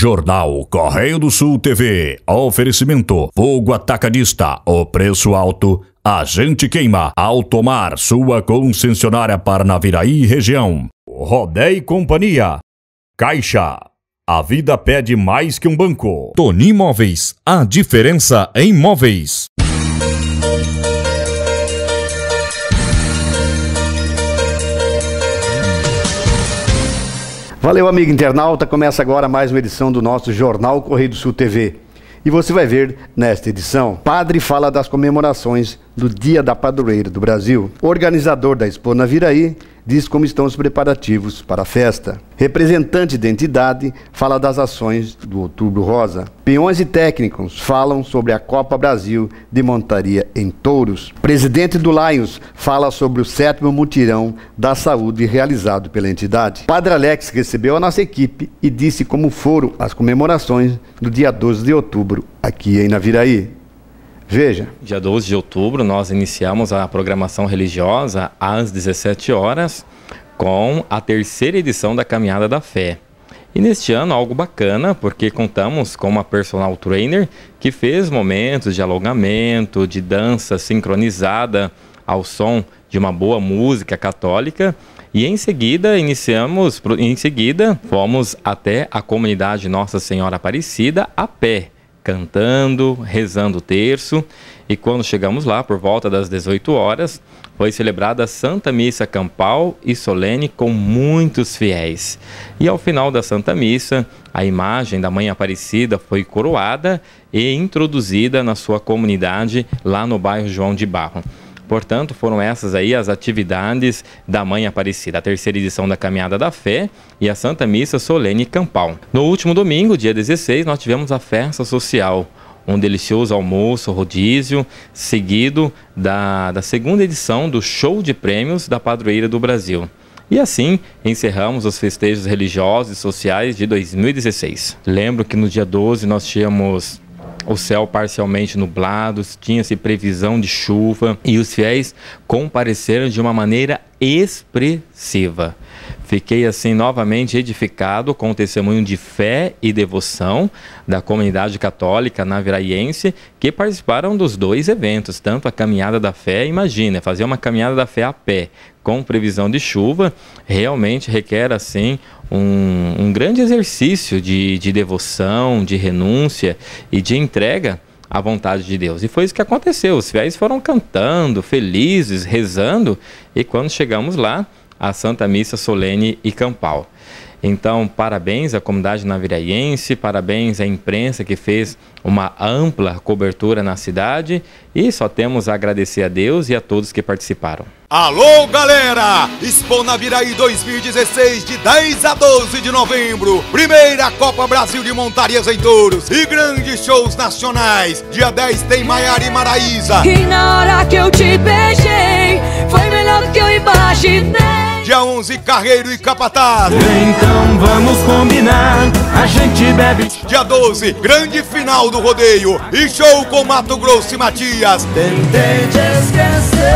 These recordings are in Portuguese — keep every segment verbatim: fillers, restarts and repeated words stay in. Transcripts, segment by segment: Jornal Correio do Sul T V. Oferecimento Fogo Atacadista. O preço alto a gente queima. Automar, sua concessionária para Naviraí e região. Rodeio Companhia. Caixa. A vida pede mais que um banco. Toni Móveis, a diferença em móveis. Valeu, amigo internauta. Começa agora mais uma edição do nosso Jornal Correio do Sul T V. E você vai ver nesta edição. Padre fala das comemorações do Dia da Padroeira do Brasil. O organizador da Expo Naviraí diz como estão os preparativos para a festa. Representante da entidade fala das ações do Outubro Rosa. Peões e técnicos falam sobre a Copa Brasil de montaria em touros. Presidente do Lions fala sobre o sétimo mutirão da saúde realizado pela entidade. Padre Alex recebeu a nossa equipe e disse como foram as comemorações do dia doze de outubro aqui em Naviraí. Veja. Dia doze de outubro nós iniciamos a programação religiosa às dezessete horas com a terceira edição da Caminhada da Fé. E neste ano algo bacana, porque contamos com uma personal trainer que fez momentos de alongamento, de dança sincronizada ao som de uma boa música católica. E em seguida, iniciamos, em seguida fomos até a comunidade Nossa Senhora Aparecida a pé, cantando, rezando o terço, e quando chegamos lá, por volta das dezoito horas, foi celebrada a Santa Missa Campal e Solene com muitos fiéis. E ao final da Santa Missa, a imagem da Mãe Aparecida foi coroada e introduzida na sua comunidade lá no bairro João de Barro. Portanto, foram essas aí as atividades da Mãe Aparecida, a terceira edição da Caminhada da Fé e a Santa Missa Solene Campal. No último domingo, dia dezesseis, nós tivemos a festa social, um delicioso almoço, rodízio, seguido da, da segunda edição do Show de Prêmios da Padroeira do Brasil. E assim encerramos os festejos religiosos e sociais de dois mil e dezesseis. Lembro que no dia doze nós tínhamos o céu parcialmente nublado, tinha-se previsão de chuva e os fiéis compareceram de uma maneira expressiva. Fiquei assim novamente edificado com o testemunho de fé e devoção da comunidade católica naviraiense que participaram dos dois eventos, tanto a Caminhada da Fé, imagina, fazer uma Caminhada da Fé a pé com previsão de chuva, realmente requer assim um, um grande exercício de, de devoção, de renúncia e de entrega à vontade de Deus. E foi isso que aconteceu, os fiéis foram cantando, felizes, rezando, e quando chegamos lá, a Santa Missa Solene e Campal. Então, parabéns à comunidade naviraiense, parabéns à imprensa que fez uma ampla cobertura na cidade, e só temos a agradecer a Deus e a todos que participaram. Alô, galera! Expo Naviraí dois mil e dezesseis, de dez a doze de novembro. Primeira Copa Brasil de montarias em touros e grandes shows nacionais. Dia dez tem Maiara e Maraísa. E na hora que eu te beijei, foi melhor do que eu imaginei. Dia onze, Carreiro e Capataz. Então vamos combinar, a gente bebe. Dia doze, grande final do rodeio e show com Mato Grosso e Matias. Tentei te esquecer,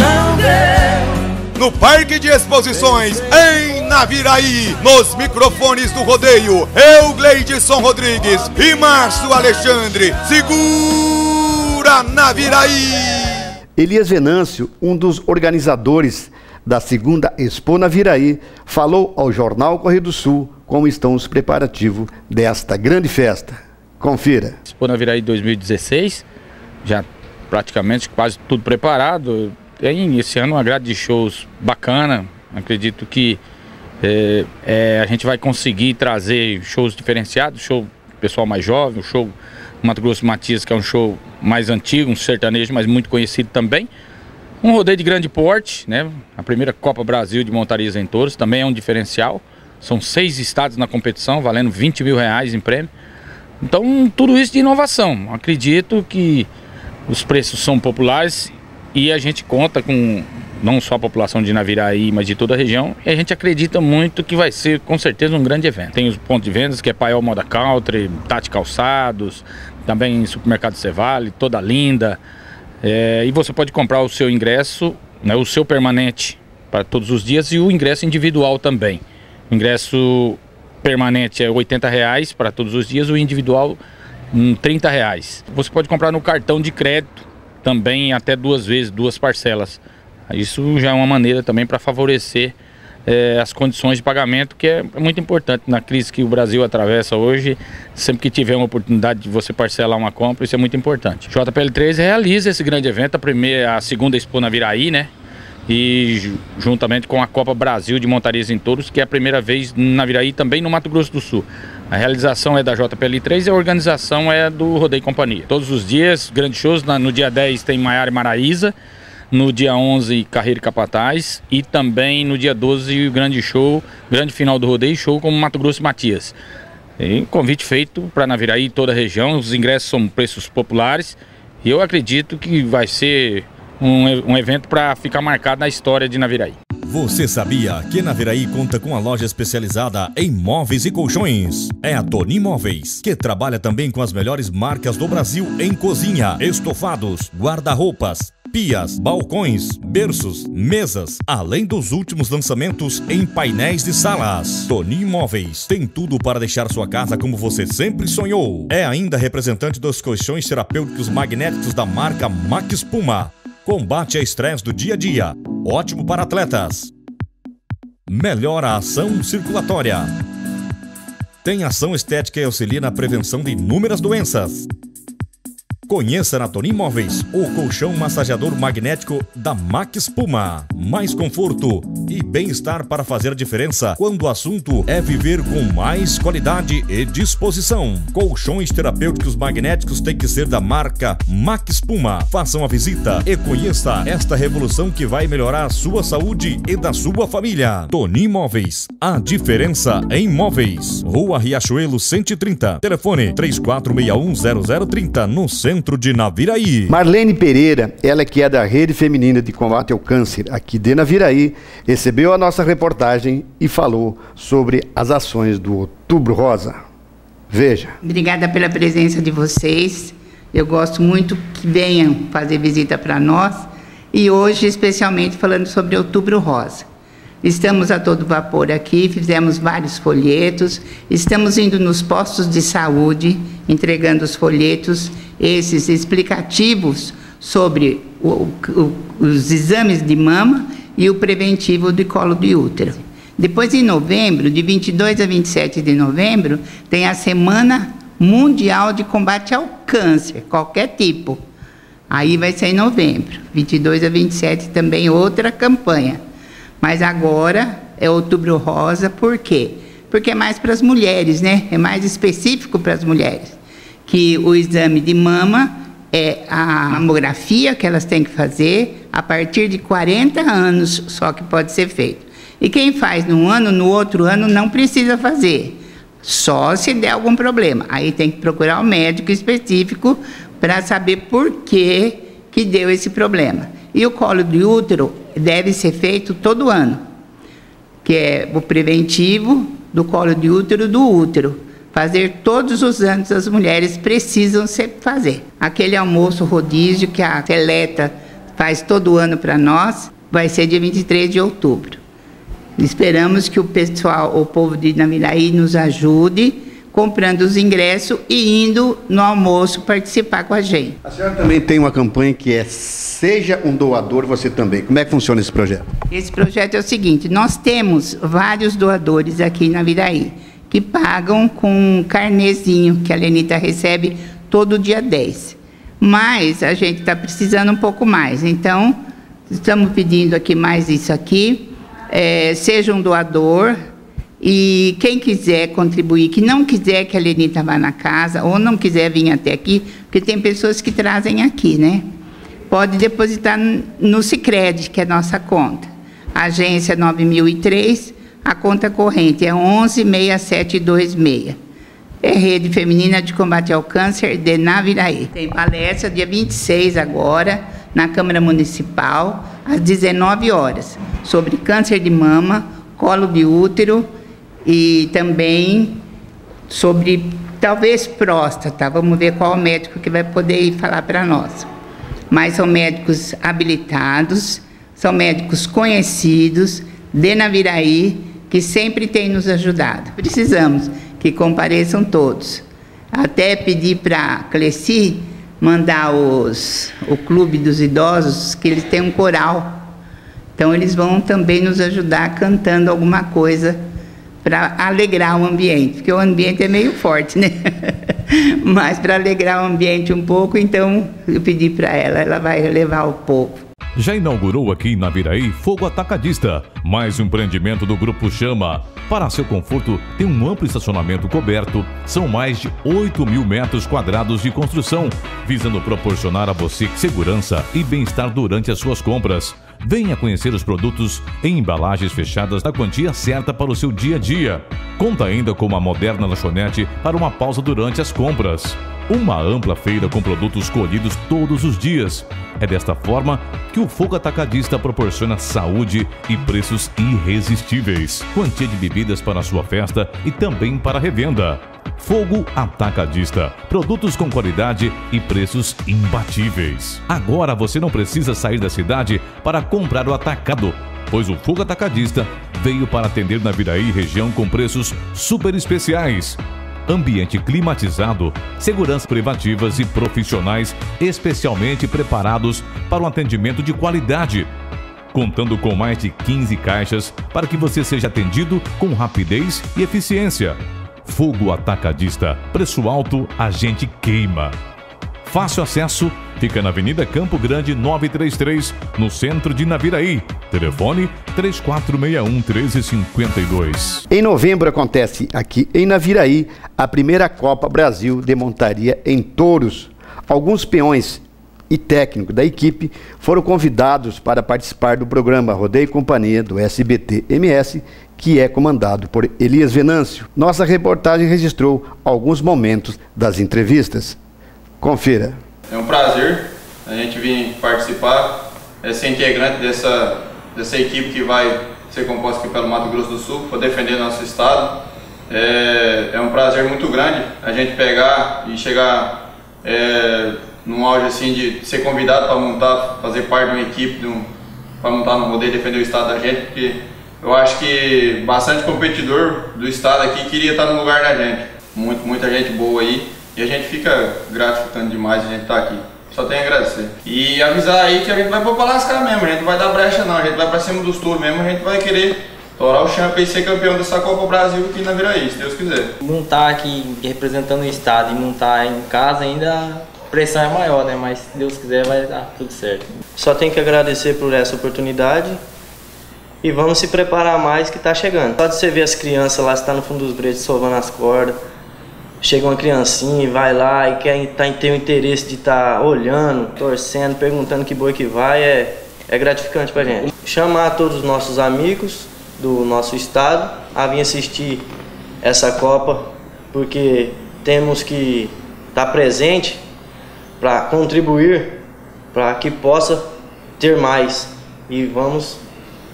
não deu. No Parque de Exposições, em Naviraí. Nos microfones do rodeio, eu, Gleidson Rodrigues e Márcio Alexandre Segura. Naviraí. Elias Venâncio, um dos organizadores da segunda Expo Naviraí, falou ao Jornal Correio do Sul como estão os preparativos desta grande festa. Confira. Expo Naviraí dois mil e dezesseis, já praticamente quase tudo preparado. Tem esse ano uma grade de shows bacana. Acredito que é, é, a gente vai conseguir trazer shows diferenciados, show pessoal mais jovem, show Mato Grosso e Matias, que é um show mais antigo, um sertanejo, mas muito conhecido também. Um rodeio de grande porte, né? A primeira Copa Brasil de montarias em touros, também é um diferencial. São seis estados na competição, valendo vinte mil reais em prêmio. Então, tudo isso de inovação. Acredito que os preços são populares e a gente conta com não só a população de Naviraí, mas de toda a região. E a gente acredita muito que vai ser, com certeza, um grande evento. Tem os pontos de vendas, que é Paiol Moda Country, Tati Calçados, também supermercado Cevale, toda linda. É, e você pode comprar o seu ingresso, né, o seu permanente para todos os dias e o ingresso individual também. O ingresso permanente é oitenta reais para todos os dias, o individual trinta reais. Você pode comprar no cartão de crédito também até duas vezes, duas parcelas. Isso já é uma maneira também para favorecer é, as condições de pagamento, que é muito importante na crise que o Brasil atravessa hoje. Sempre que tiver uma oportunidade de você parcelar uma compra, isso é muito importante. J P L três realiza esse grande evento, a, primeira, a segunda Expo Naviraí, né? E juntamente com a Copa Brasil de Montarias em Touros, que é a primeira vez na Naviraí, também no Mato Grosso do Sul. A realização é da J P L três e a organização é do Rodeio Companhia. Todos os dias, grandes shows. No dia dez tem Maiara e Maraísa, no dia onze Carreiro e Capataz e também no dia doze o grande show, grande final do Rodeio Show com Mato Grosso e Matias. E convite feito para Naviraí e toda a região. Os ingressos são preços populares e eu acredito que vai ser Um, um evento para ficar marcado na história de Naviraí. Você sabia que Naviraí conta com uma loja especializada em móveis e colchões? É a Toni Móveis, que trabalha também com as melhores marcas do Brasil em cozinha, estofados, guarda-roupas, pias, balcões, berços, mesas, além dos últimos lançamentos em painéis de salas. Toni Móveis tem tudo para deixar sua casa como você sempre sonhou. É ainda representante dos colchões terapêuticos magnéticos da marca Maxpuma. Combate a estresse do dia a dia. Ótimo para atletas. Melhora a ação circulatória. Tem ação estética e auxilia na prevenção de inúmeras doenças. Conheça na Toni Móveis o colchão massageador magnético da Maxpuma. Mais conforto e bem-estar para fazer a diferença quando o assunto é viver com mais qualidade e disposição. Colchões terapêuticos magnéticos têm que ser da marca Maxpuma. Faça uma visita e conheça esta revolução que vai melhorar a sua saúde e da sua família. Toni Móveis, a diferença em móveis. Rua Riachuelo cento e trinta, telefone três quatro seis um zero zero três zero no centro de Naviraí. Marlene Pereira, ela que é da Rede Feminina de Combate ao Câncer aqui de Naviraí, recebeu a nossa reportagem e falou sobre as ações do Outubro Rosa. Veja. Obrigada pela presença de vocês. Eu gosto muito que venham fazer visita para nós. E hoje, especialmente, falando sobre Outubro Rosa. Estamos a todo vapor aqui, fizemos vários folhetos, estamos indo nos postos de saúde, entregando os folhetos, esses explicativos sobre o, o, os exames de mama e o preventivo de colo de útero. Depois, em novembro, de vinte e dois a vinte e sete de novembro, tem a Semana Mundial de Combate ao Câncer, qualquer tipo. Aí vai ser em novembro, vinte e dois a vinte e sete também outra campanha. Mas agora é Outubro Rosa, por quê? Porque é mais para as mulheres, né? É mais específico para as mulheres. Que o exame de mama é a mamografia que elas têm que fazer a partir de quarenta anos, só que pode ser feito. E quem faz num ano, no outro ano, não precisa fazer. Só se der algum problema. Aí tem que procurar um médico específico para saber por que que deu esse problema. E o colo de útero deve ser feito todo ano, que é o preventivo do colo de útero do útero. Fazer todos os anos as mulheres precisam sempre fazer. Aquele almoço rodízio que a Seleta faz todo ano para nós, vai ser dia vinte e três de outubro. Esperamos que o pessoal, o povo de Naviraí nos ajude, comprando os ingressos e indo no almoço participar com a gente. A senhora também tem uma campanha que é Seja um Doador Você Também. Como é que funciona esse projeto? Esse projeto é o seguinte, nós temos vários doadores aqui na Naviraí, que pagam com um carnezinho que a Lenita recebe todo dia dez. Mas a gente está precisando um pouco mais, então estamos pedindo aqui mais isso aqui, é, seja um doador. E quem quiser contribuir, que não quiser que a Lenita vá na casa, ou não quiser vir até aqui, porque tem pessoas que trazem aqui, né? Pode depositar no Sicredi, que é a nossa conta. A agência nove mil e três, a conta corrente é onze seis sete dois seis. É Rede Feminina de Combate ao Câncer de Naviraí. Tem palestra dia vinte e seis agora, na Câmara Municipal, às dezenove horas, sobre câncer de mama, colo de útero, e também sobre, talvez, próstata. Vamos ver qual médico que vai poder ir falar para nós. Mas são médicos habilitados, são médicos conhecidos de Naviraí, que sempre tem nos ajudado. Precisamos que compareçam todos. Até pedi para a Cleci mandar os, o Clube dos Idosos, que eles têm um coral. Então eles vão também nos ajudar cantando alguma coisa para alegrar o ambiente, porque o ambiente é meio forte, né? Mas para alegrar o ambiente um pouco, então eu pedi para ela, ela vai levar o povo. Já inaugurou aqui em Naviraí Fogo Atacadista, mais um empreendimento do Grupo Chama. Para seu conforto, tem um amplo estacionamento coberto, são mais de oito mil metros quadrados de construção, visando proporcionar a você segurança e bem-estar durante as suas compras. Venha conhecer os produtos em embalagens fechadas na quantia certa para o seu dia a dia. Conta ainda com uma moderna lanchonete para uma pausa durante as compras. Uma ampla feira com produtos colhidos todos os dias. É desta forma que o Fogo Atacadista proporciona saúde e preços irresistíveis. Quantia de bebidas para a sua festa e também para revenda. Fogo Atacadista. Produtos com qualidade e preços imbatíveis. Agora você não precisa sair da cidade para comprar o atacado, pois o Fogo Atacadista veio para atender Naviraí e região com preços super especiais. Ambiente climatizado, seguranças privativas e profissionais especialmente preparados para um atendimento de qualidade. Contando com mais de quinze caixas para que você seja atendido com rapidez e eficiência. Fogo Atacadista. Preço alto, a gente queima. Fácil acesso, fica na Avenida Campo Grande novecentos e trinta e três, no centro de Naviraí. Telefone três quatro seis um, um três cinco dois. Em novembro acontece aqui em Naviraí a primeira Copa Brasil de montaria em touros. Alguns peões e técnico da equipe foram convidados para participar do programa Rodeio Companhia do S B T M S, que é comandado por Elias Venâncio. Nossa reportagem registrou alguns momentos das entrevistas. Confira. É um prazer a gente vir participar, é, ser integrante dessa, dessa equipe que vai ser composta aqui pelo Mato Grosso do Sul, para defender nosso estado. É, é um prazer muito grande a gente pegar e chegar é, num auge assim de ser convidado para montar, fazer parte de uma equipe, um, para montar no rodeio e defender o estado da gente, porque eu acho que bastante competidor do estado aqui queria estar no lugar da gente. Muito, muita gente boa aí e a gente fica gratificando demais a gente estar aqui. Só tenho a agradecer. E avisar aí que a gente vai para lascar mesmo, a gente não vai dar brecha não, a gente vai para cima dos touros mesmo, a gente vai querer torar o champ e ser campeão dessa Copa Brasil aqui em Naviraí, se Deus quiser. Montar aqui representando o estado e montar em casa ainda... a pressão é maior, né? Mas se Deus quiser vai dar tudo certo. Só tenho que agradecer por essa oportunidade e vamos se preparar mais que está chegando. Só de você ver as crianças lá, você está no fundo dos bretes solvando as cordas, chega uma criancinha e vai lá e quer ter o interesse de estar olhando, torcendo, perguntando que boi que vai, é, é gratificante pra gente. Chamar todos os nossos amigos do nosso estado a vir assistir essa Copa, porque temos que estar presente para contribuir, para que possa ter mais. E vamos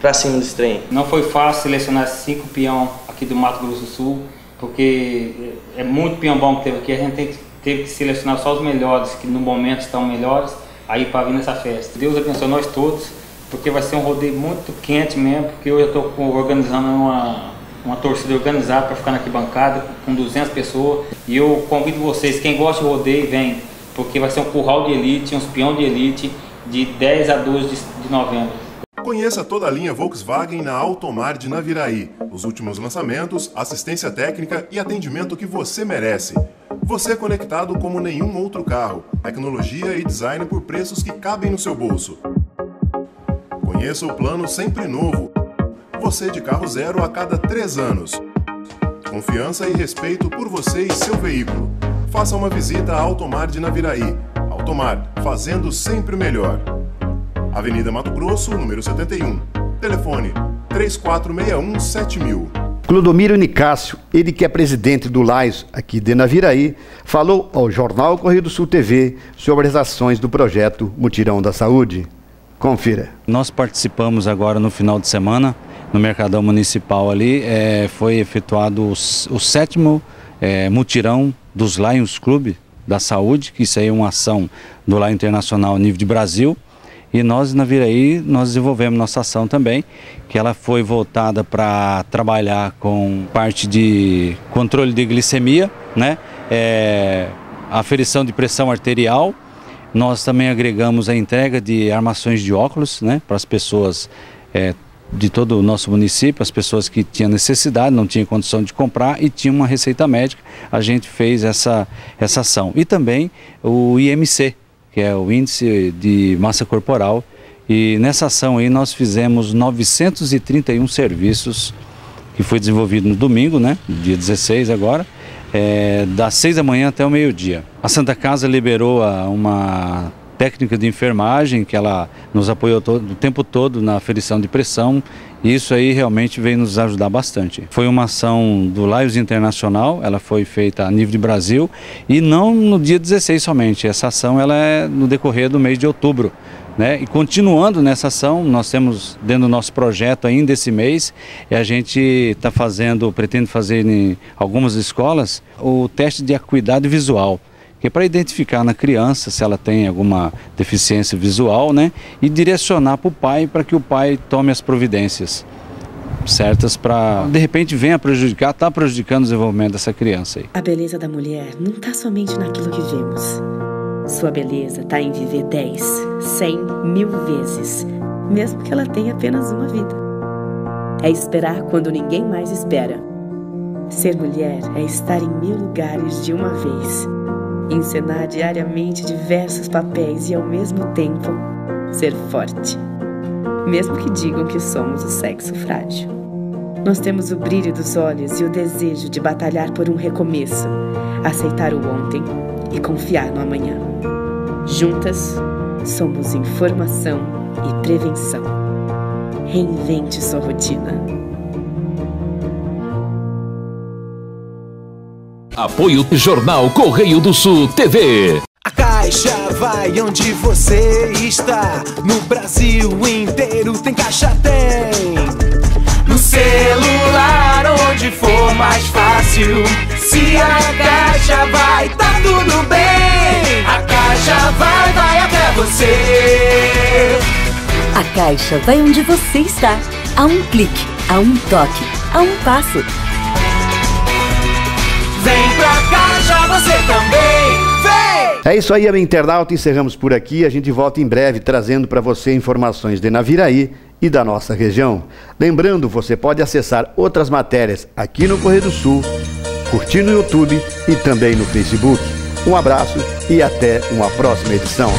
para cima desse trem. Não foi fácil selecionar cinco peão aqui do Mato Grosso do Sul, porque é muito peão bom que teve aqui. A gente teve que selecionar só os melhores, que no momento estão melhores, aí para vir nessa festa. Deus abençoe nós todos, porque vai ser um rodeio muito quente mesmo, porque eu estou organizando uma... uma torcida organizada para ficar na arquibancada, com duzentas pessoas. E eu convido vocês, quem gosta de rodeio, vem. Porque vai ser um curral de elite, um espião de elite, de dez a doze de novembro. Conheça toda a linha Volkswagen na Automar de Naviraí. Os últimos lançamentos, assistência técnica e atendimento que você merece. Você é conectado como nenhum outro carro. Tecnologia e design por preços que cabem no seu bolso. Conheça o plano sempre novo. Você de carro zero a cada três anos. Confiança e respeito por você e seu veículo. Faça uma visita à Automar de Naviraí. Automar, fazendo sempre o melhor. Avenida Mato Grosso, número setenta e um. Telefone três quatro seis um, sete mil. Clodomiro Nicássio, ele que é presidente do LAIS aqui de Naviraí, falou ao jornal Correio do Sul T V sobre as ações do projeto Mutirão da Saúde. Confira. Nós participamos agora no final de semana, no Mercadão Municipal ali, é, foi efetuado o, o sétimo é, mutirão dos Lions Clube da Saúde, que isso aí é uma ação do Lá Internacional nível de Brasil, E nós, na Naviraí, nós desenvolvemos nossa ação também, que ela foi voltada para trabalhar com parte de controle de glicemia, né? É, aferição de pressão arterial. Nós também agregamos a entrega de armações de óculos, né? Para as pessoas é, de todo o nosso município, as pessoas que tinham necessidade, não tinham condição de comprar e tinham uma receita médica. A gente fez essa, essa ação. E também o I M C, que é o Índice de Massa Corporal, e nessa ação aí nós fizemos novecentos e trinta e um serviços, que foi desenvolvido no domingo, né, dia dezesseis agora, é, das seis da manhã até o meio-dia. A Santa Casa liberou a, uma técnica de enfermagem, que ela nos apoiou todo, o tempo todo na aferição de pressão, e isso aí realmente veio nos ajudar bastante. Foi uma ação do Lions Internacional, ela foi feita a nível de Brasil, e não no dia dezesseis somente, essa ação ela é no decorrer do mês de outubro. Né? E continuando nessa ação, nós temos dentro do nosso projeto ainda esse mês, e a gente está fazendo, pretende fazer em algumas escolas, o teste de acuidade visual, que é para identificar na criança se ela tem alguma deficiência visual, né? E direcionar para o pai, para que o pai tome as providências certas para, de repente, venha prejudicar, está prejudicando o desenvolvimento dessa criança aí. A beleza da mulher não está somente naquilo que vemos. Sua beleza está em viver dez, cem mil vezes, mesmo que ela tenha apenas uma vida. É esperar quando ninguém mais espera. Ser mulher é estar em mil lugares de uma vez, encenar diariamente diversos papéis e, ao mesmo tempo, ser forte. Mesmo que digam que somos o sexo frágil. Nós temos o brilho dos olhos e o desejo de batalhar por um recomeço, aceitar o ontem e confiar no amanhã. Juntas, somos informação e prevenção. Reinvente sua rotina. Apoio Jornal Correio do Sul T V. A Caixa vai onde você está. No Brasil inteiro tem Caixa, tem. No celular, onde for mais fácil. Se a Caixa vai, tá tudo bem. A Caixa vai, vai até você. A Caixa vai onde você está. A um clique, a um toque, a um passo. Vem pra Caixa, você também. É isso aí, amigo internauta, encerramos por aqui. A gente volta em breve trazendo para você informações de Naviraí e da nossa região. Lembrando, você pode acessar outras matérias aqui no Correio do Sul, curtir no YouTube e também no Facebook. Um abraço e até uma próxima edição.